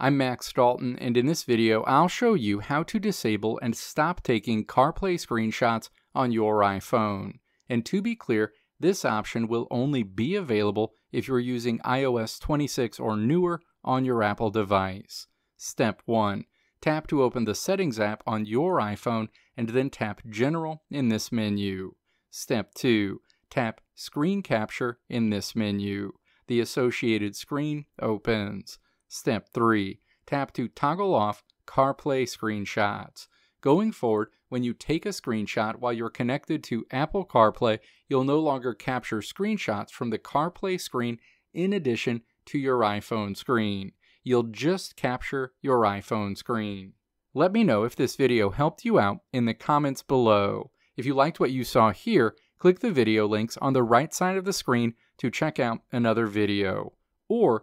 I'm Max Dalton, and in this video I'll show you how to disable and stop taking CarPlay screenshots on your iPhone. And to be clear, this option will only be available if you're using iOS 26 or newer on your Apple device. Step 1. Tap to open the Settings app on your iPhone and then tap General in this menu. Step 2. Tap Screen Capture in this menu. The associated screen opens. Step 3. Tap to toggle off CarPlay screenshots. Going forward, when you take a screenshot while you're connected to Apple CarPlay, you'll no longer capture screenshots from the CarPlay screen in addition to your iPhone screen. You'll just capture your iPhone screen. Let me know if this video helped you out in the comments below. If you liked what you saw here, click the video links on the right side of the screen to check out another video. Or